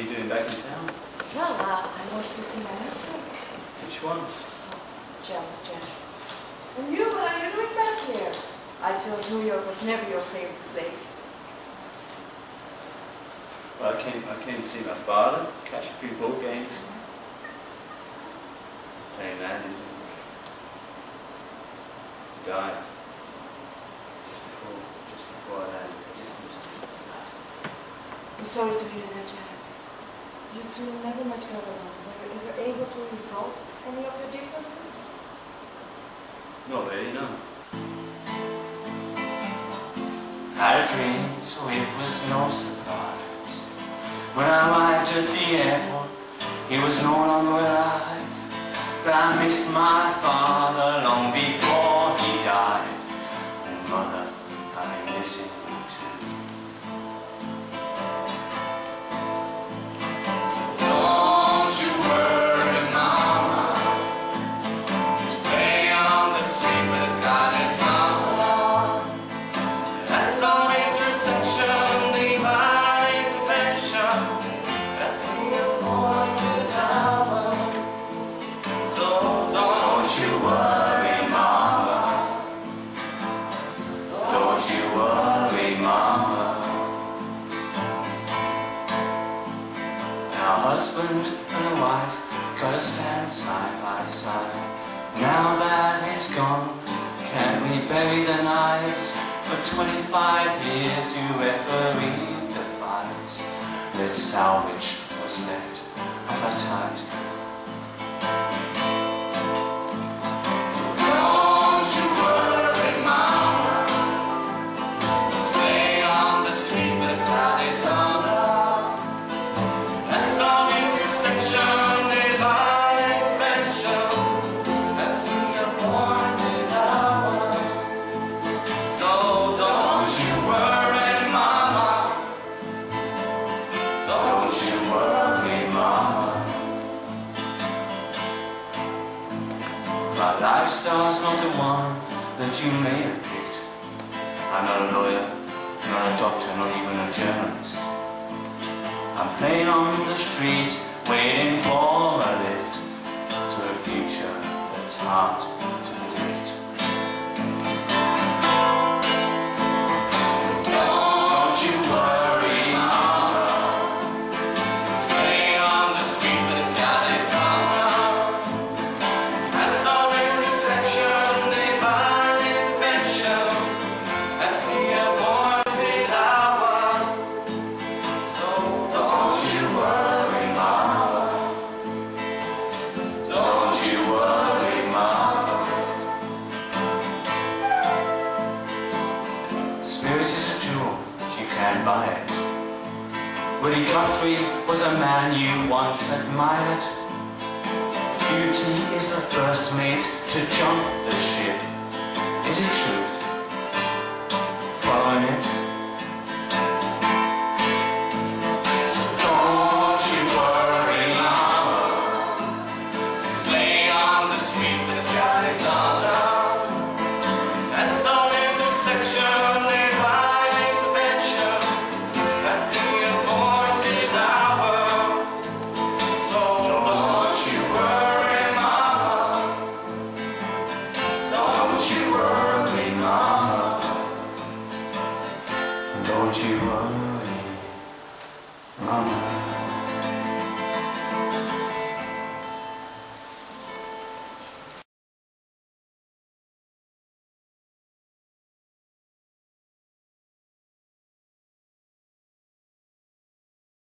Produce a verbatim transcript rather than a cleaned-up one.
are you doing back in town? Well, uh, I wanted to see my husband. Which one? Jealous Jack. And you, what are you doing back here? I told New York was never your favorite place. Well, I came, I came to see my father, catch a few ball games. Mm-hmm. Hey, man, he died. Just before, just before I landed. I just missed him. I'm sorry to hear that, Jack. You two never much got along. Were you ever able to resolve any of your differences? Not really, no. Had a dream, so it was no surprise. When I arrived at the airport, he was no longer alive. But I missed my father long before he died. And mother, I'm missing you too. Now that he's gone, can we bury the knives? For twenty-five years you refereed the fights. Let's salvage what's left of our times. Lifestyle's not the one that you may have picked. I'm not a lawyer, not a doctor, not even a journalist. I'm playing on the street, waiting for a lift to a future that's hard to predict. Don't you worry, Mama. It's playing on the street, but it's got its own. Woody Guthrie was a man you once admired. Beauty is the first mate to jump the ship. Is it truth?